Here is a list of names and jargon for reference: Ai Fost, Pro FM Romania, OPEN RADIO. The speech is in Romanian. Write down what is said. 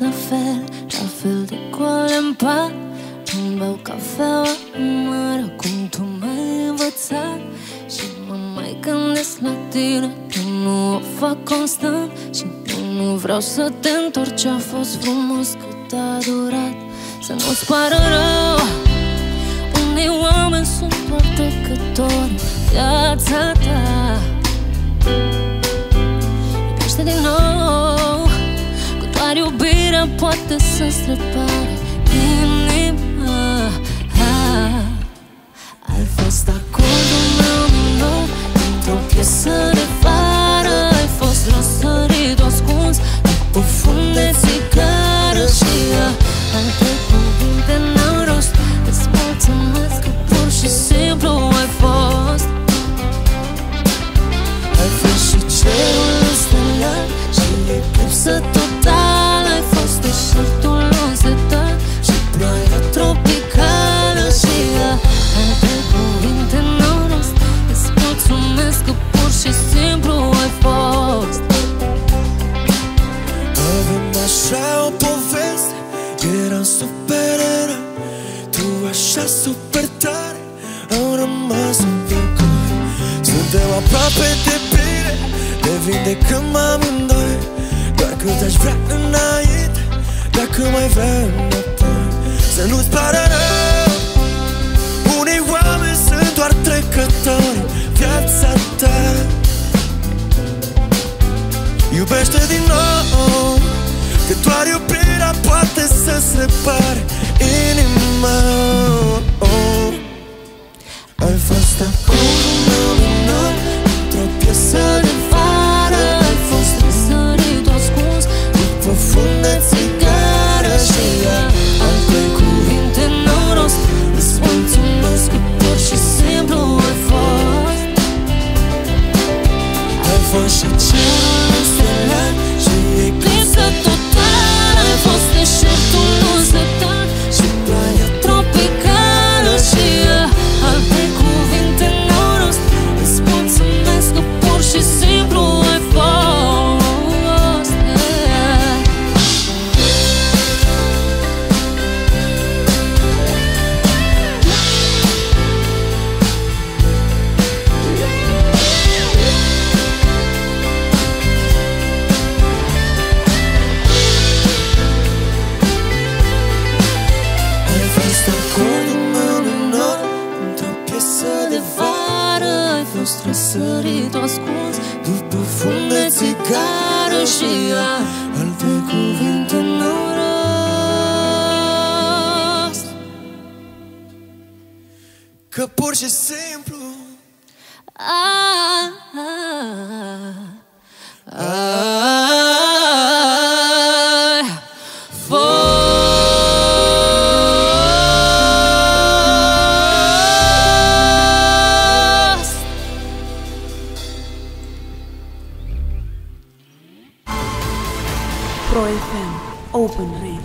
la fel, la fel de gol în pat. Îmi beau cafeaua amară cum tu m-ai învățat. Și mă mai gândesc la tine, eu nu o fac constant. Și eu nu vreau să te întorci, a fost frumos cât a durat. Să nu-ți pară rău, unii oameni sunt doar trecători în viața ta. Iubește din nou, cu doar iubirea poate să-ți repare inima. Ai fost acordul meu minor, într-o piesă de vară. Ai fost răsărit, ascuns după fund de țigară. Și ea, alte cuvinte n-au rost, îți mulțumesc că pur și simplu ai fost. Ai fost și cerul stelar și eclipsă total. Ai fost deșertul însetat și ploaia tropicală. Și ea, alte cuvinte n-au rost, îți mulțumesc că pur și simplu ai fost. Avem așa o poveste, eram supereră, tu așa super tare, au rămas în viață. Suntem aproape de bine, ne vindecăm amândoi. Doar cât aș vrea înainte, dacă mai vrea înapoi. Să nu-ți pară rău, unii oameni sunt doar trecători în viața ta. Iubește din nou, că doar iubirea poate să-ți repare inima. Ai fost acordul meu minor, într-o piesă de vară. Ai fost răsărit, ascuns după fund de țigară. Și ea, alte cuvinte n-au rost, îți mulțumesc că pur și simplu ai fost. Ai fost și cerul înstelat și eclipsă total. Ai fost deșertul însetat și plaia tropicală. Și ea, alte cuvinte n-au rost, îți mulțumesc că pur și simplu ai fost. Ai fost acordul meu minor, într-o piesă de vară. Ai fost răsărit, ascuns după fund de țigară. Și ea, alte cuvinte n-au rost, că pur și simplu ai fost. Pro FM Open Radio.